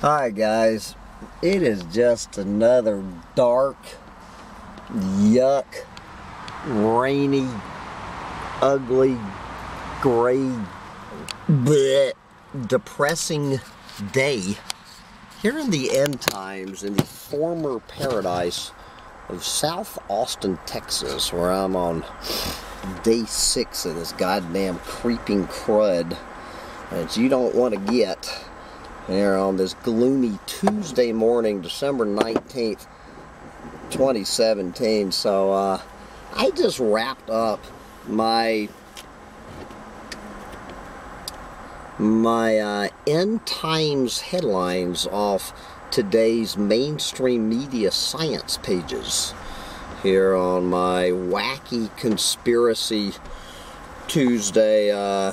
Hi guys, it is just another dark, yuck, rainy, ugly, gray, bleh, depressing day here in the end times in the former paradise of South Austin, Texas, where I'm on day 6 of this goddamn creeping crud that you don't want to get. Here on this gloomy Tuesday morning, December 19th, 2017. So, I just wrapped up my end times headlines off today's mainstream media science pages here on my wacky conspiracy Tuesday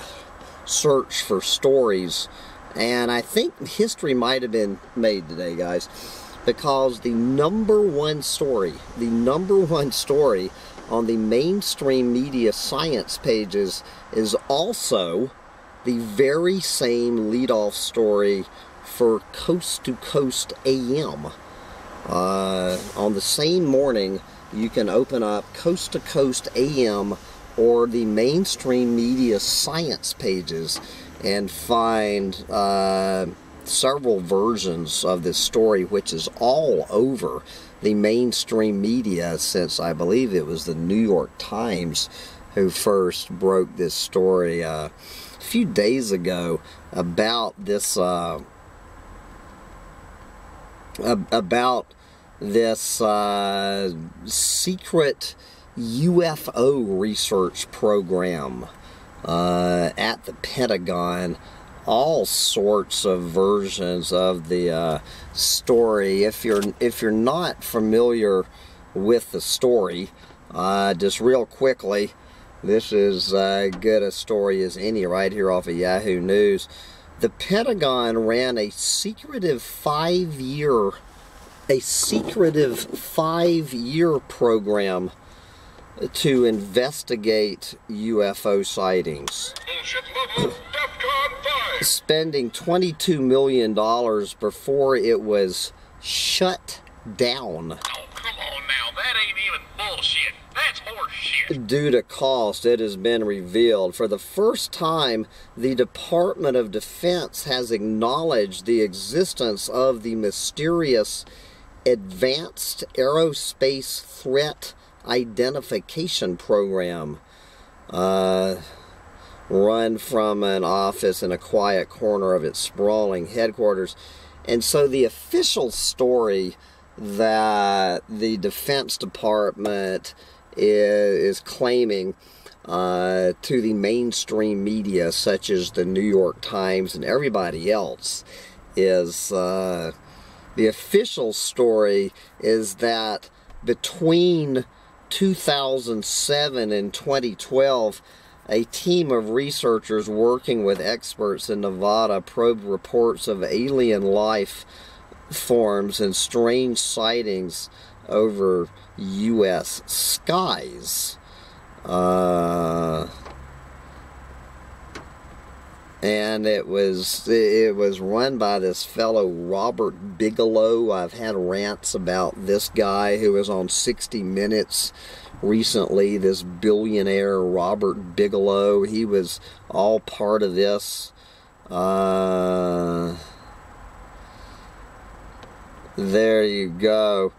search for stories. And I think history might have been made today, guys, because the number one story on the mainstream media science pages is also the very same lead-off story for Coast to Coast AM. On the same morning, you can open up Coast to Coast AM or the mainstream media science pages and find several versions of this story, which is all over the mainstream media since I believe it was the New York Times who first broke this story a few days ago about this secret UFO research program at the Pentagon. All sorts of versions of the story. If you're not familiar with the story, just real quickly, this is as good a story as any right here off of Yahoo News. The Pentagon ran a secretive five-year program to investigate UFO sightings, spending $22 million before it was shut down. Oh, come on now. That ain't even bullshit. That's horseshit. Due to cost, it has been revealed. For the first time, the Department of Defense has acknowledged the existence of the mysterious Advanced Aerospace Threat Identification program, run from an office in a quiet corner of its sprawling headquarters. And so the official story that the Defense Department is claiming to the mainstream media, such as the New York Times and everybody else, is the official story is that between 2007 and 2012, a team of researchers working with experts in Nevada probed reports of alien life forms and strange sightings over U.S. skies. And it was run by this fellow Robert Bigelow. I've had rants about this guy who was on 60 Minutes recently, this billionaire Robert Bigelow. He was all part of this. There you go.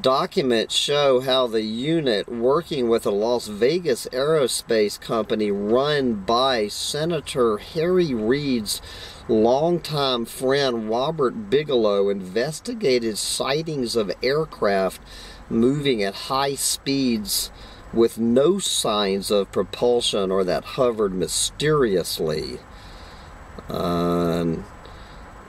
Documents show how the unit working with a Las Vegas aerospace company run by Senator Harry Reid's longtime friend Robert Bigelow investigated sightings of aircraft moving at high speeds with no signs of propulsion or that hovered mysteriously.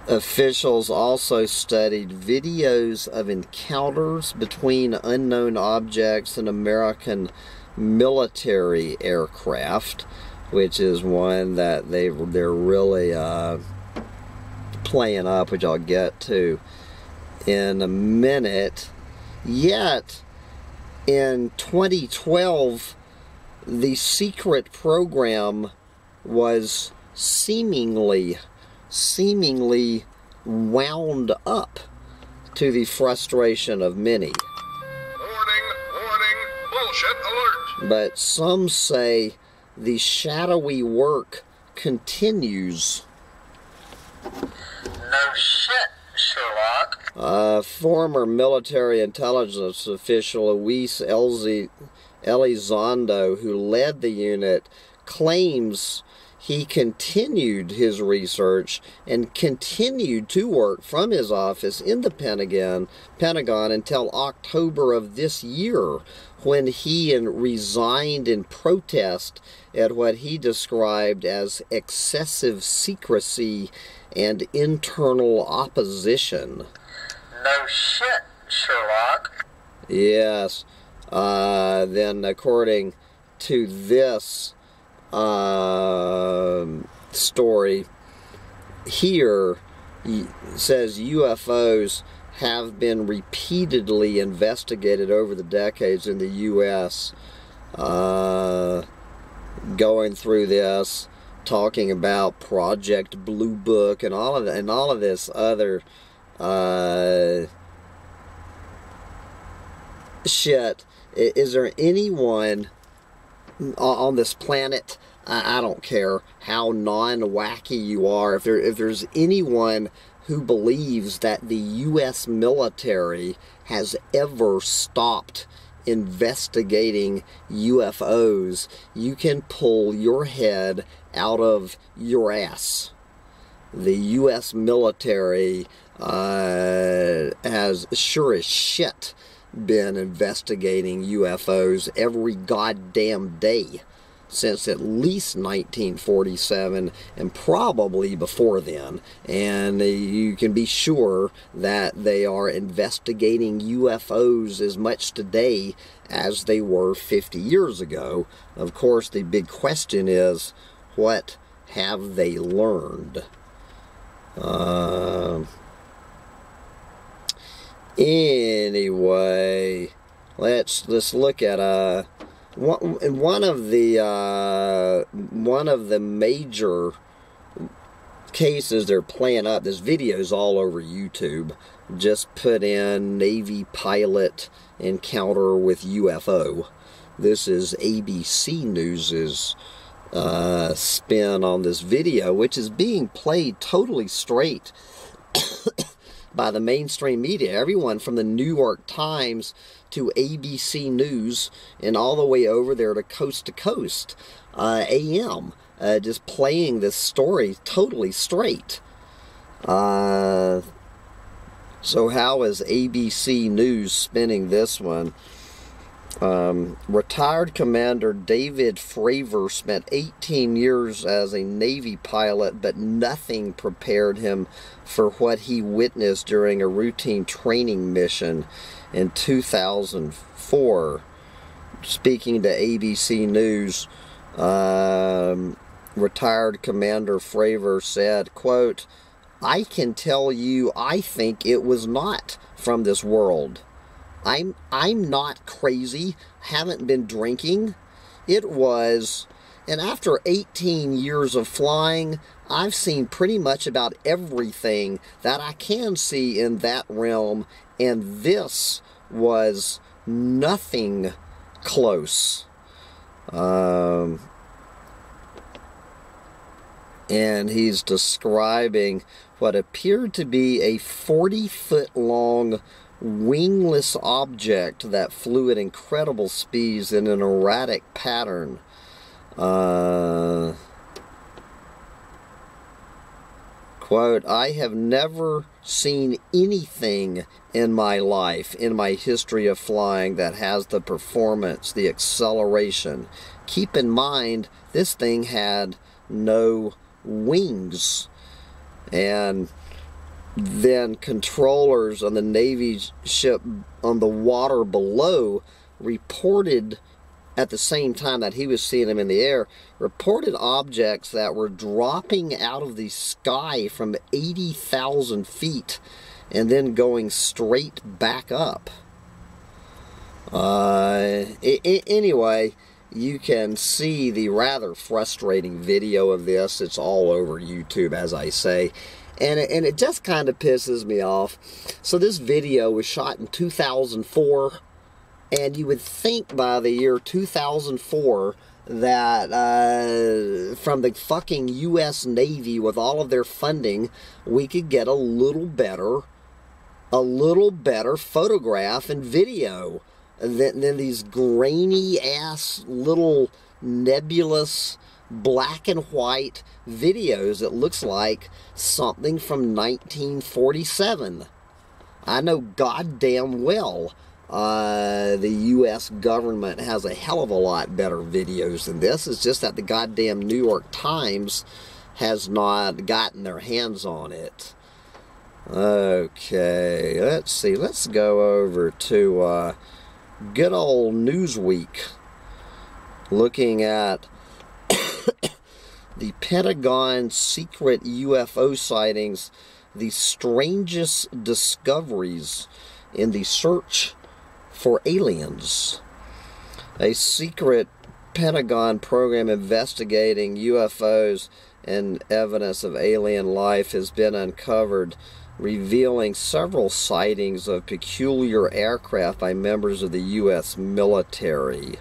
Officials also studied videos of encounters between unknown objects and American military aircraft, which is one that they're really playing up, which I'll get to in a minute. Yet, in 2012, the secret program was seemingly seemingly wound up to the frustration of many. Warning, warning, bullshit alert. But some say the shadowy work continues. No shit, Sherlock. Former military intelligence official Luis Elizondo, who led the unit, claims he continued his research and continued to work from his office in the Pentagon until October of this year, when he resigned in protest at what he described as excessive secrecy and internal opposition. No shit, Sherlock. Yes. Then according to this story here, says UFOs have been repeatedly investigated over the decades in the U.S. Going through this, talking about Project Blue Book and all of that, and all of this other shit. Is there anyone on this planet, I don't care how non-wacky you are, if there's anyone who believes that the U.S. military has ever stopped investigating UFOs, you can pull your head out of your ass. The U.S. military has sure as shit been investigating UFOs every goddamn day since at least 1947, and probably before then, and you can be sure that they are investigating UFOs as much today as they were 50 years ago. Of course, the big question is, what have they learned? Anyway, let's look at one of the major cases they're playing up. This video's all over YouTube. Just put in Navy pilot encounter with UFO. This is ABC News's spin on this video, which is being played totally straight by the mainstream media. Everyone from the New York Times to ABC News and all the way over there to Coast to Coast AM, just playing this story totally straight. So how is ABC News spinning this one? Retired Commander David Fravor spent 18 years as a Navy pilot, but nothing prepared him for what he witnessed during a routine training mission in 2004. Speaking to ABC News, retired Commander Fravor said, quote, "I can tell you I think it was not from this world. I'm not crazy, haven't been drinking. It was, and after 18 years of flying, I've seen pretty much about everything that I can see in that realm, and this was nothing close." And he's describing what appeared to be a 40-foot-long wingless object that flew at incredible speeds in an erratic pattern. Quote, "I have never seen anything in my life, in my history of flying, that has the performance, the acceleration." Keep in mind, this thing had no wings. And then controllers on the Navy ship on the water below reported, at the same time that he was seeing them in the air, reported objects that were dropping out of the sky from 80,000 feet and then going straight back up. Anyway, You can see the rather frustrating video of this. It's all over YouTube, as I say. And it just kind of pisses me off. So this video was shot in 2004. And you would think by the year 2004 that from the fucking U.S. Navy, with all of their funding, we could get a little better photograph and video than these grainy ass little nebulous black and white videos that looks like something from 1947. I know goddamn well the U.S. government has a hell of a lot better videos than this. It's just that the goddamn New York Times has not gotten their hands on it. Okay, let's see. Let's go over to good old Newsweek, looking at the Pentagon secret UFO sightings, the strangest discoveries in the search for aliens. A secret Pentagon program investigating UFOs and evidence of alien life has been uncovered, revealing several sightings of peculiar aircraft by members of the U.S. military.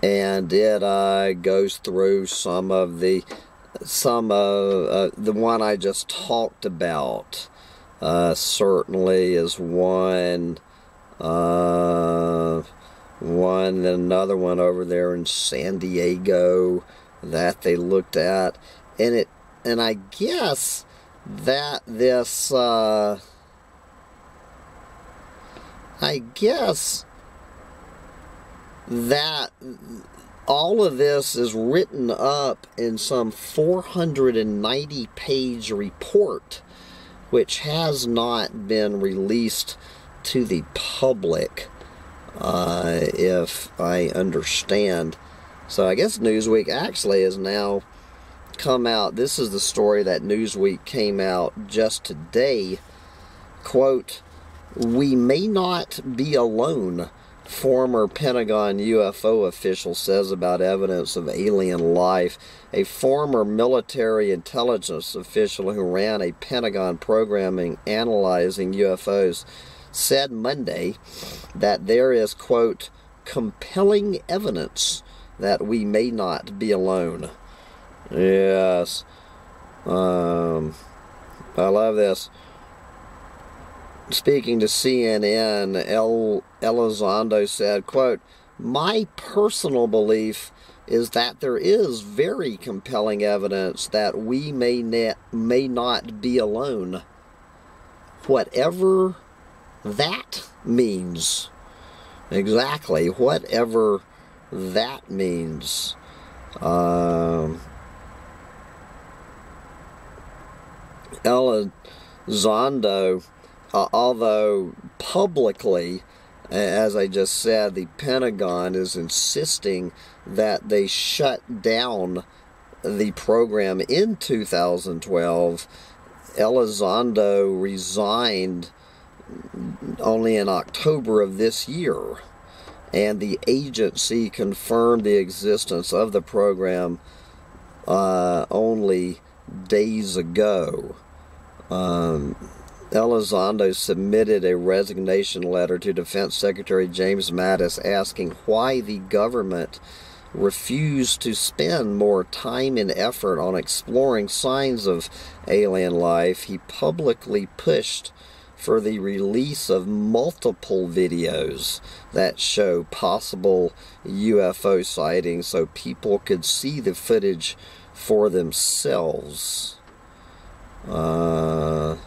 And it goes through some of the one I just talked about. Certainly is one. One, then another one over there in San Diego that they looked at, and I guess that this all of this is written up in some 490-page report, which has not been released to the public, if I understand. So I guess Newsweek actually has now come out. This is the story that Newsweek came out just today. Quote, "We may not be alone, former Pentagon UFO official says about evidence of alien life." A former military intelligence official who ran a Pentagon program analyzing UFOs said Monday that there is, quote, "compelling evidence that we may not be alone." Yes. I love this. Speaking to CNN, Elizondo said, quote, "My personal belief is that there is very compelling evidence that we may not be alone, whatever that means." Exactly, whatever that means. Elizondo, although publicly, as I just said, the Pentagon is insisting that they shut down the program in 2012. Elizondo resigned only in October of this year, and the agency confirmed the existence of the program only days ago. Elizondo submitted a resignation letter to Defense Secretary James Mattis asking why the government refused to spend more time and effort on exploring signs of alien life. He publicly pushed for the release of multiple videos that show possible UFO sightings so people could see the footage for themselves. Quote,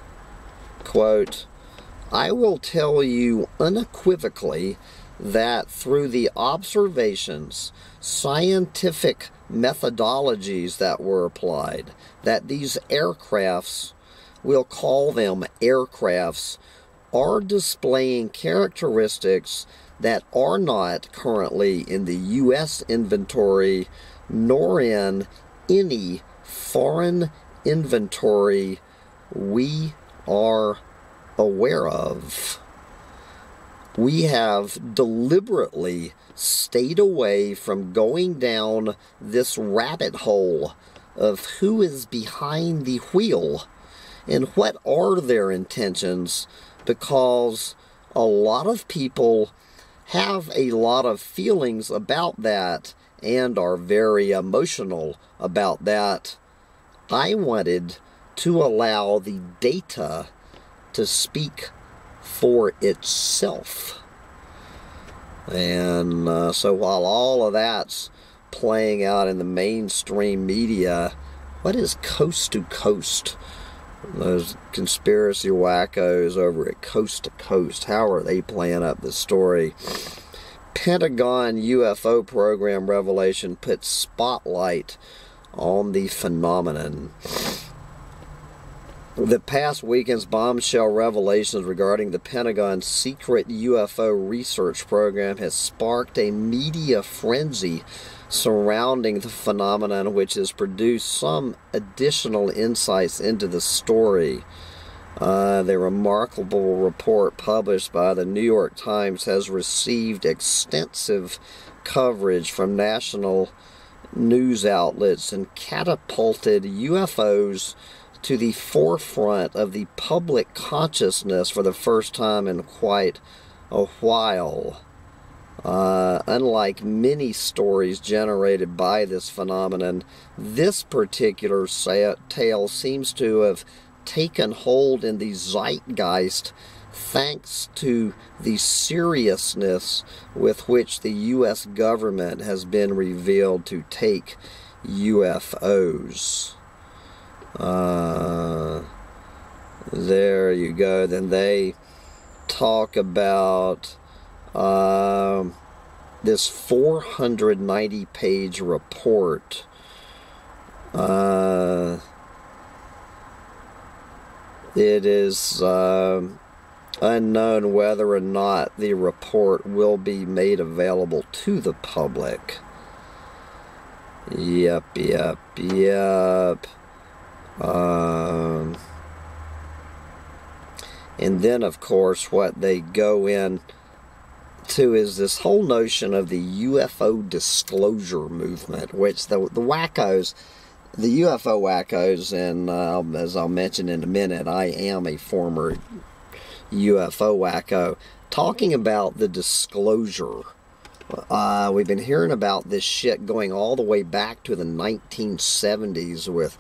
"I will tell you unequivocally that through the observations, scientific methodologies that were applied, that these aircrafts, we'll call them aircrafts, are displaying characteristics that are not currently in the U.S. inventory nor in any foreign inventory we are aware of." we have deliberately stayed away from going down this rabbit hole of who is behind the wheel and what are their intentions, because a lot of people have a lot of feelings about that and are very emotional about that. I wanted to allow the data to speak for itself. And so while all of that's playing out in the mainstream media, what is Coast to Coast? Those conspiracy wackos over at Coast to Coast, how are they playing up the story? Pentagon UFO program revelation puts spotlight on the phenomenon. The past weekend's bombshell revelations regarding the Pentagon's secret UFO research program has sparked a media frenzy surrounding the phenomenon, which has produced some additional insights into the story. The remarkable report published by the New York Times has received extensive coverage from national news outlets and catapulted UFOs to the forefront of the public consciousness for the first time in quite a while. Unlike many stories generated by this phenomenon, this particular tale seems to have taken hold in the zeitgeist thanks to the seriousness with which the U.S. government has been revealed to take UFOs. There you go. Then they talk about this 490-page report. It is unknown whether or not the report will be made available to the public. Yep, yep, yep. And then, of course, what they go in to is this whole notion of the UFO disclosure movement, which the UFO wackos, and as I'll mention in a minute, I am a former UFO wacko, talking about the disclosure. We've been hearing about this shit going all the way back to the 1970s with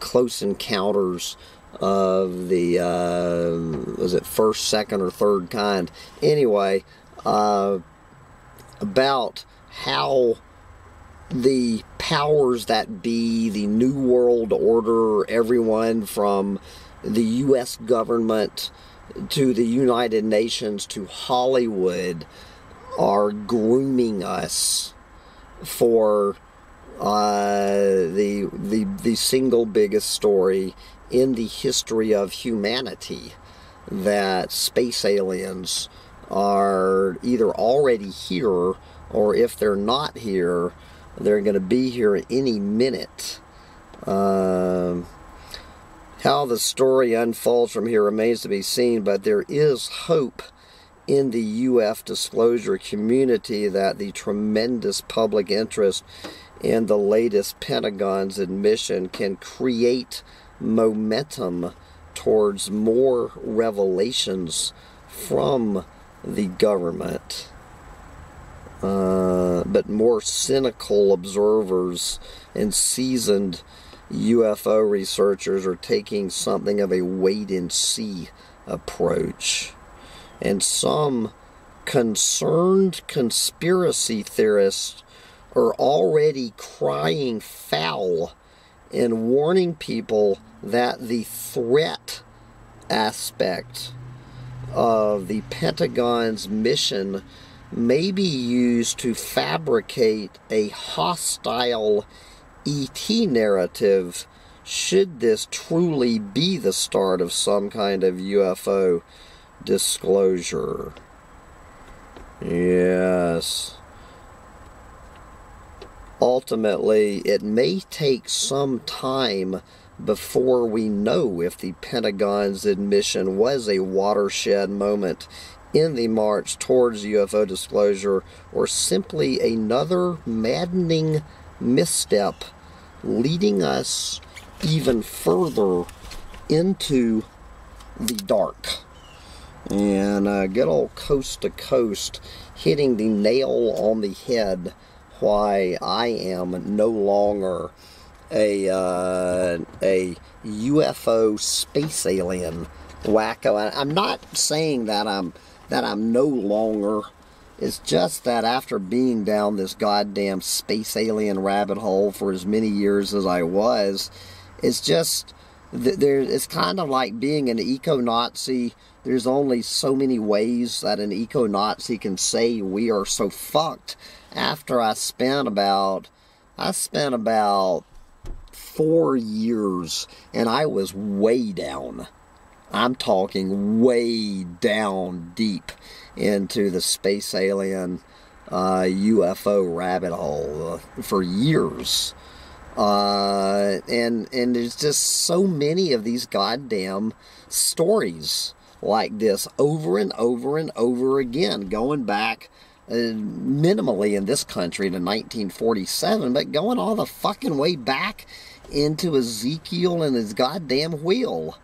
close encounters of the, was it first, second, or third kind? Anyway, about how the powers that be, the New World Order, everyone from the U.S. government to the United Nations to Hollywood are grooming us for the single biggest story in the history of humanity, that space aliens are either already here, or if they're not here, they're going to be here any minute. How the story unfolds from here remains to be seen, but there is hope in the UFO disclosure community that the tremendous public interest in the latest Pentagon's admission can create momentum towards more revelations from the government. But more cynical observers and seasoned UFO researchers are taking something of a wait-and-see approach. And some concerned conspiracy theorists are already crying foul and warning people that the threat aspect of the Pentagon's mission may be used to fabricate a hostile ET narrative should this truly be the start of some kind of UFO disclosure. Yes. Ultimately, it may take some time before we know if the Pentagon's admission was a watershed moment in the march towards UFO disclosure, or simply another maddening misstep leading us even further into the dark. And good old Coast to Coast hitting the nail on the head why I am no longer a UFO space alien wacko. I'm not saying that I'm no longer. It's just that after being down this goddamn space alien rabbit hole for as many years as I was, it's just it's kind of like being an eco-Nazi. There's only so many ways that an eco-Nazi can say we are so fucked. After I spent about 4 years, and I was way down. I'm talking way down deep into the space alien UFO rabbit hole for years. And there's just so many of these goddamn stories like this over and over and over again, going back minimally in this country to 1947, but going all the fucking way back into Ezekiel and his goddamn wheel.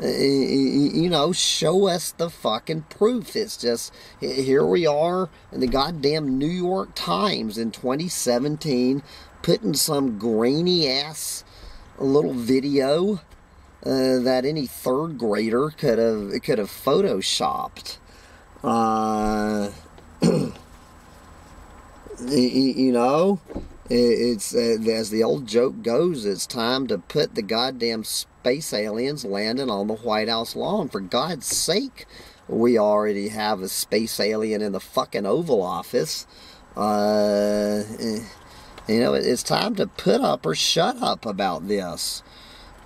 You know, show us the fucking proof. It's just, here we are in the goddamn New York Times in 2017 putting some grainy ass little video that any third grader could have photoshopped. You know, it's as the old joke goes, it's time to put the goddamn space aliens landing on the White House lawn. For God's sake, we already have a space alien in the fucking Oval Office. You know, it's time to put up or shut up about this.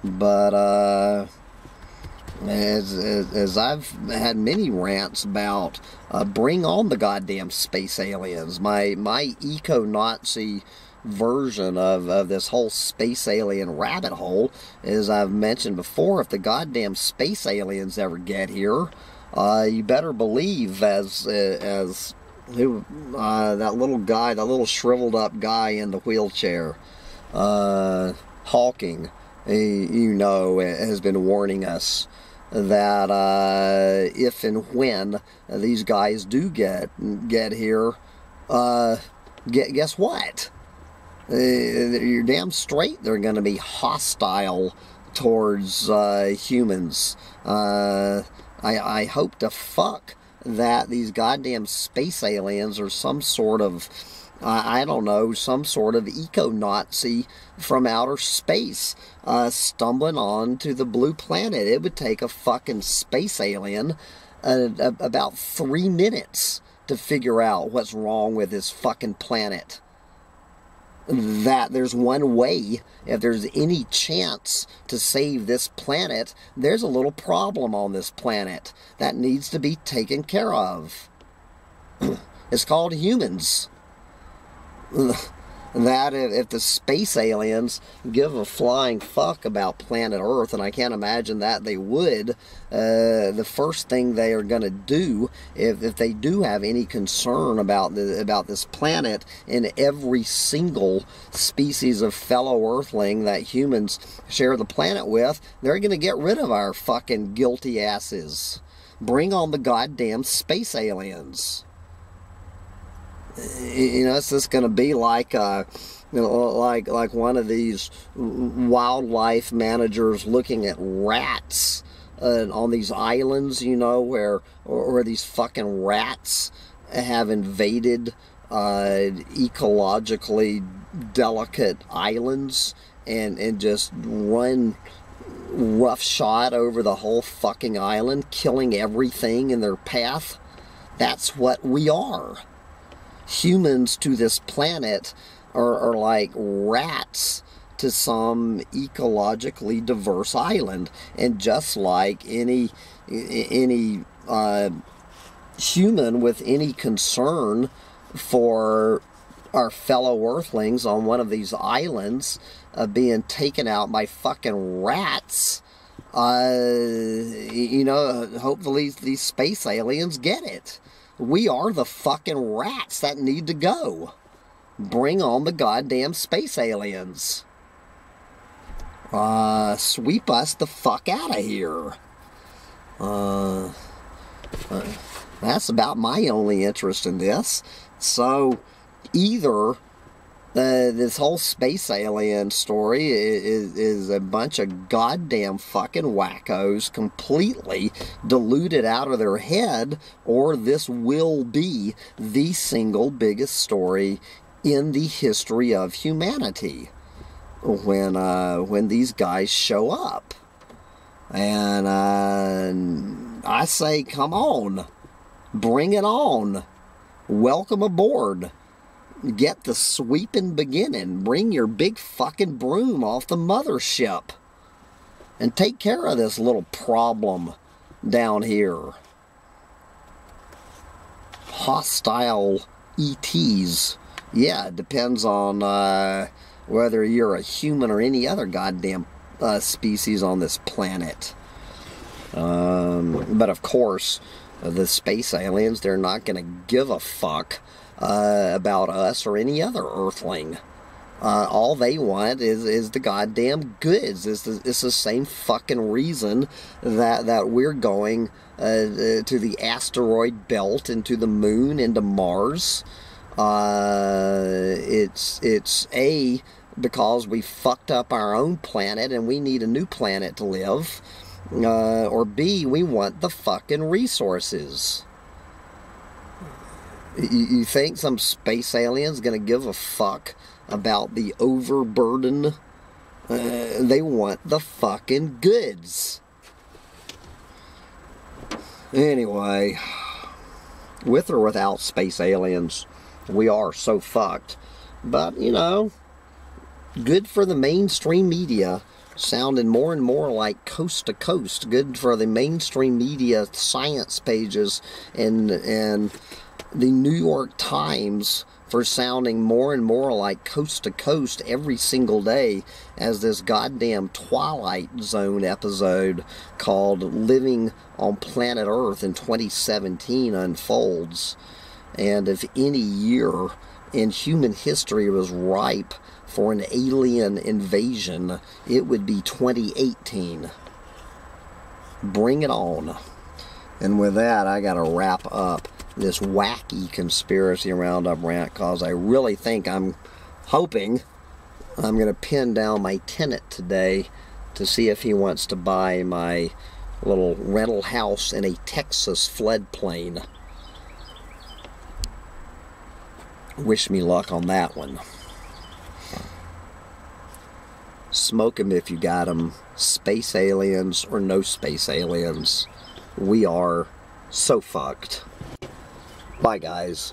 But as I've had many rants about, bring on the goddamn space aliens. My eco-Nazi version of this whole space alien rabbit hole, as I've mentioned before, if the goddamn space aliens ever get here, you better believe, as that little guy, that little shriveled up guy in the wheelchair, Hawking, you know, has been warning us that if and when these guys do get here, guess what? You're damn straight they're going to be hostile towards humans. I hope to fuck that these goddamn space aliens are some sort of, I don't know, some sort of eco-Nazi from outer space stumbling onto the blue planet. It would take a fucking space alien about 3 minutes to figure out what's wrong with this fucking planet. That there's one way, if there's any chance to save this planet, there's a little problem on this planet that needs to be taken care of. It's called humans. That if the space aliens give a flying fuck about planet Earth, and I can't imagine that they would, the first thing they are going to do, if they do have any concern about this planet and every single species of fellow Earthling that humans share the planet with, they're going to get rid of our fucking guilty asses. Bring on the goddamn space aliens. You know, it's just going to be like, you know, like one of these wildlife managers looking at rats on these islands, you know, where these fucking rats have invaded ecologically delicate islands and just run roughshod over the whole fucking island, killing everything in their path. That's what we are. Humans to this planet are like rats to some ecologically diverse island, and just like any human with any concern for our fellow Earthlings on one of these islands being taken out by fucking rats, You know, hopefully these space aliens get it. We are the fucking rats that need to go. Bring on the goddamn space aliens. Sweep us the fuck out of here. That's about my only interest in this. So, either this whole space alien story is a bunch of goddamn fucking wackos completely deluded out of their head, or this will be the single biggest story in the history of humanity when these guys show up. And I say, come on. Bring it on. Welcome aboard. Get the sweeping beginning. Bring your big fucking broom off the mothership. And take care of this little problem down here. Hostile ETs. Yeah, it depends on whether you're a human or any other goddamn species on this planet. But of course, the space aliens, they're not going to give a fuck about us or any other earthling. All they want is the goddamn goods. It's the same fucking reason that we're going to the asteroid belt and to the moon and to Mars. It's A, because we fucked up our own planet and we need a new planet to live. Or B, we want the fucking resources. You think some space alien's going to give a fuck about the overburden? They want the fucking goods. Anyway, with or without space aliens, we are so fucked. But, you know, good for the mainstream media. Sounding more and more like Coast to Coast. Good for the mainstream media science pages and the New York Times for sounding more and more like Coast to Coast every single day, as this goddamn Twilight Zone episode called Living on Planet Earth in 2017 unfolds. And if any year in human history was ripe for an alien invasion, it would be 2018. Bring it on. And with that, I gotta wrap up this wacky conspiracy roundup rant, because I really think I'm gonna pin down my tenant today to see if he wants to buy my little rental house in a Texas floodplain. Wish me luck on that one. Smoke them if you got them. Space aliens or no space aliens, we are so fucked. Bye, guys.